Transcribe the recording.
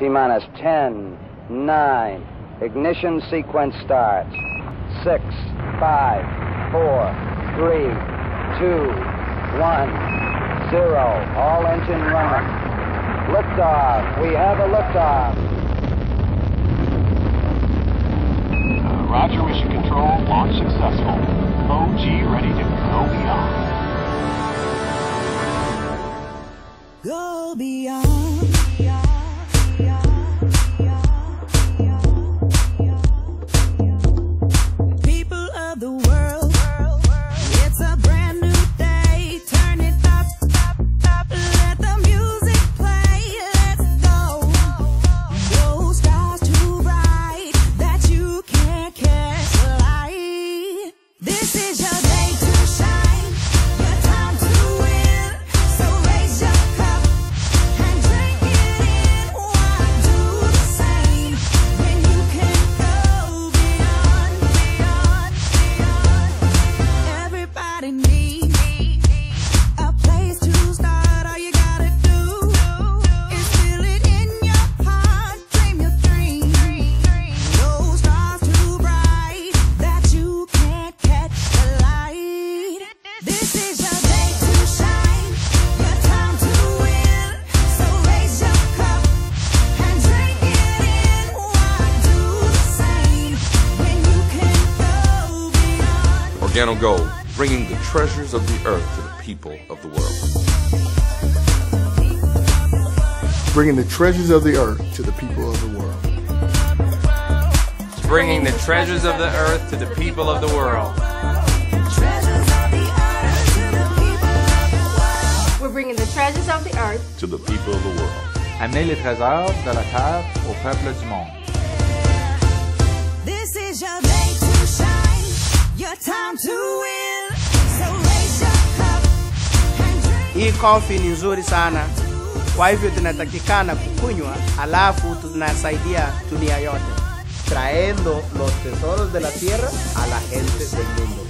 T-minus 10, 9, ignition sequence starts. 6, 5, 4, 3, 2, 1, 0. All engine running. Liftoff. We have a liftoff. Roger, mission control. Launch successful. OG ready to go beyond. Go beyond. People of the world, it's a brand new day. Turn it up, let the music play. Let's go. No stars too bright that you can't catch the light. This is your day to shine. Organo Gold, bringing the treasures of the earth to the people of the world. Bringing the treasures of the earth to the people of the world. Bringing the treasures of the earth to the people of the world. We're bringing the treasures of the earth to the people of the world. Amener les trésors de la terre au peuple du monde. This is your day to shine. Your time to win, so raise your cup and drink. Hii coffee ni nzuri sana. Kwa hivyo tunatakikana kukunywa, alafu tunasaidia dunia yote. Traendo los tesoros de la tierra a la gente del mundo.